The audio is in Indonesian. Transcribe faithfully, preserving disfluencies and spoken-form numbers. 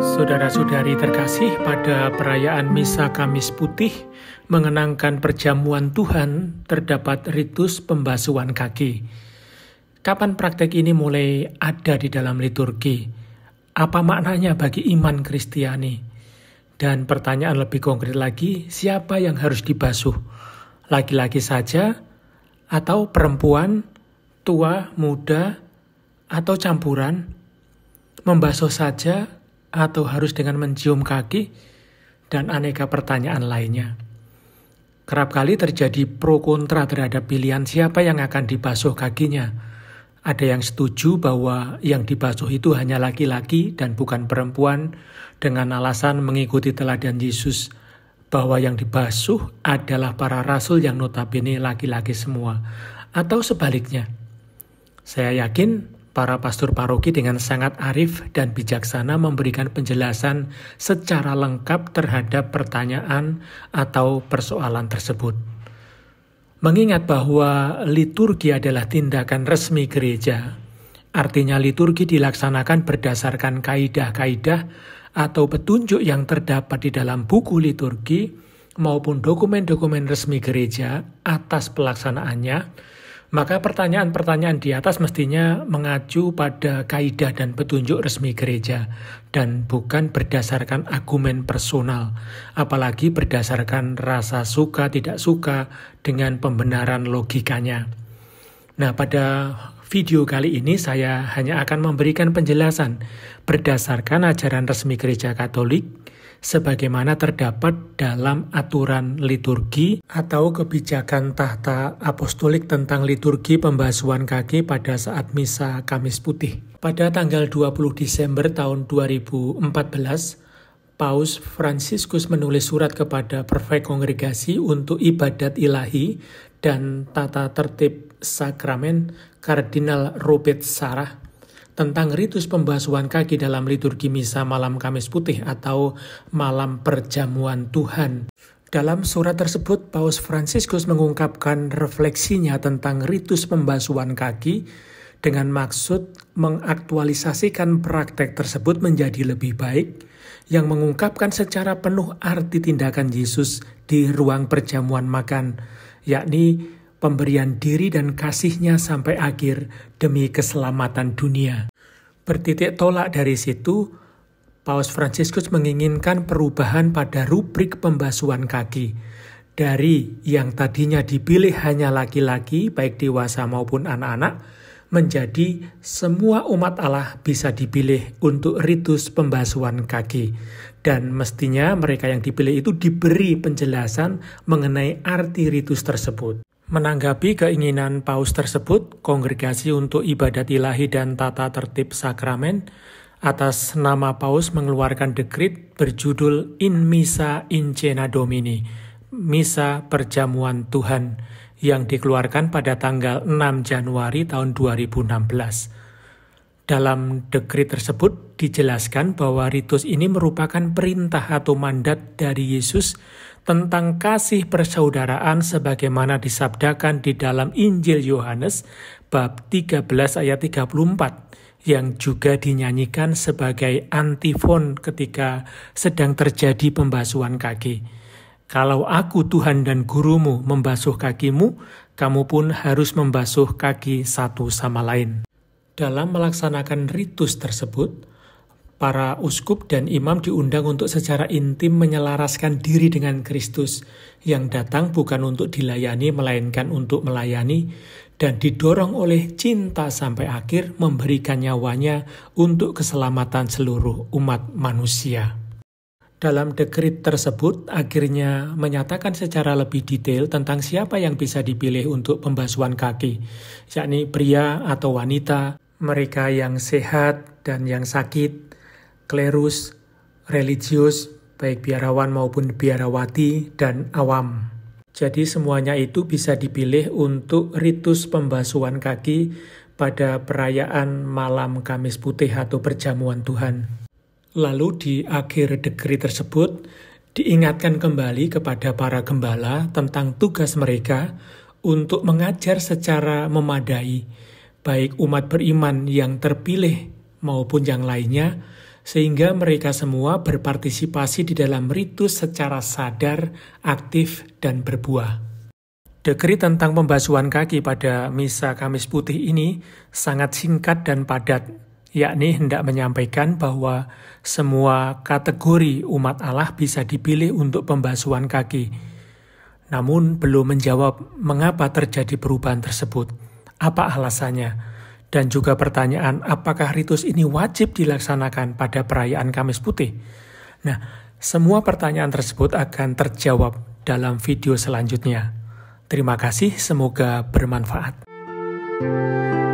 Saudara-saudari terkasih, pada perayaan Misa Kamis Putih mengenangkan perjamuan Tuhan terdapat ritus pembasuhan kaki. Kapan praktek ini mulai ada di dalam liturgi? Apa maknanya bagi iman Kristiani? Dan pertanyaan lebih konkret lagi, siapa yang harus dibasuh? Laki-laki saja atau perempuan, tua, muda, atau campuran? Membasuh saja atau harus dengan mencium kaki, dan aneka pertanyaan lainnya. Kerap kali terjadi pro kontra terhadap pilihan siapa yang akan dibasuh kakinya. Ada yang setuju bahwa yang dibasuh itu hanya laki-laki dan bukan perempuan, dengan alasan mengikuti teladan Yesus, bahwa yang dibasuh adalah para rasul yang notabene laki-laki semua, atau sebaliknya. Saya yakin para pastor paroki dengan sangat arif dan bijaksana memberikan penjelasan secara lengkap terhadap pertanyaan atau persoalan tersebut. Mengingat bahwa liturgi adalah tindakan resmi gereja, artinya liturgi dilaksanakan berdasarkan kaidah-kaidah atau petunjuk yang terdapat di dalam buku liturgi maupun dokumen-dokumen resmi gereja atas pelaksanaannya, maka pertanyaan-pertanyaan di atas mestinya mengacu pada kaidah dan petunjuk resmi gereja dan bukan berdasarkan argumen personal, apalagi berdasarkan rasa suka tidak suka dengan pembenaran logikanya. Nah, pada video kali ini saya hanya akan memberikan penjelasan berdasarkan ajaran resmi gereja Katolik sebagaimana terdapat dalam aturan liturgi atau kebijakan tahta apostolik tentang liturgi pembasuhan kaki pada saat Misa Kamis Putih. Pada tanggal dua puluh Desember tahun dua ribu empat belas, Paus Fransiskus menulis surat kepada Prefek Kongregasi untuk Ibadat Ilahi dan Tata Tertib Sakramen Kardinal Robert Sarah tentang ritus pembasuhan kaki dalam liturgi Misa Malam Kamis Putih atau Malam Perjamuan Tuhan. Dalam surat tersebut, Paus Fransiskus mengungkapkan refleksinya tentang ritus pembasuhan kaki dengan maksud mengaktualisasikan praktek tersebut menjadi lebih baik, yang mengungkapkan secara penuh arti tindakan Yesus di ruang perjamuan makan, yakni pemberian diri dan kasihnya sampai akhir demi keselamatan dunia. Bertitik tolak dari situ, Paus Fransiskus menginginkan perubahan pada rubrik pembasuhan kaki. Dari yang tadinya dipilih hanya laki-laki, baik dewasa maupun anak-anak, menjadi semua umat Allah bisa dipilih untuk ritus pembasuhan kaki. Dan mestinya mereka yang dipilih itu diberi penjelasan mengenai arti ritus tersebut. Menanggapi keinginan Paus tersebut, Kongregasi untuk Ibadat Ilahi dan Tata Tertib Sakramen atas nama Paus mengeluarkan dekrit berjudul In Misa In Cena Domini, Misa Perjamuan Tuhan, yang dikeluarkan pada tanggal enam Januari tahun dua ribu enam belas. Dalam dekrit tersebut dijelaskan bahwa ritus ini merupakan perintah atau mandat dari Yesus tentang kasih persaudaraan sebagaimana disabdakan di dalam Injil Yohanes bab tiga belas ayat tiga puluh empat yang juga dinyanyikan sebagai antifon ketika sedang terjadi pembasuhan kaki. Kalau aku Tuhan dan gurumu membasuh kakimu, kamu pun harus membasuh kaki satu sama lain. Dalam melaksanakan ritus tersebut, para uskup dan imam diundang untuk secara intim menyelaraskan diri dengan Kristus yang datang bukan untuk dilayani melainkan untuk melayani dan didorong oleh cinta sampai akhir memberikan nyawanya untuk keselamatan seluruh umat manusia. Dalam dekrit tersebut akhirnya menyatakan secara lebih detail tentang siapa yang bisa dipilih untuk pembasuhan kaki, yakni pria atau wanita, mereka yang sehat dan yang sakit, klerus, religius, baik biarawan maupun biarawati, dan awam. Jadi semuanya itu bisa dipilih untuk ritus pembasuhan kaki pada perayaan Malam Kamis Putih atau Perjamuan Tuhan. Lalu di akhir dekret tersebut, diingatkan kembali kepada para gembala tentang tugas mereka untuk mengajar secara memadai, baik umat beriman yang terpilih maupun yang lainnya, sehingga mereka semua berpartisipasi di dalam ritus secara sadar, aktif, dan berbuah. Dekrit tentang pembasuhan kaki pada Misa Kamis Putih ini sangat singkat dan padat, yakni hendak menyampaikan bahwa semua kategori umat Allah bisa dipilih untuk pembasuhan kaki. Namun belum menjawab mengapa terjadi perubahan tersebut, apa alasannya, dan juga pertanyaan apakah ritus ini wajib dilaksanakan pada perayaan Kamis Putih. Nah, semua pertanyaan tersebut akan terjawab dalam video selanjutnya. Terima kasih, semoga bermanfaat.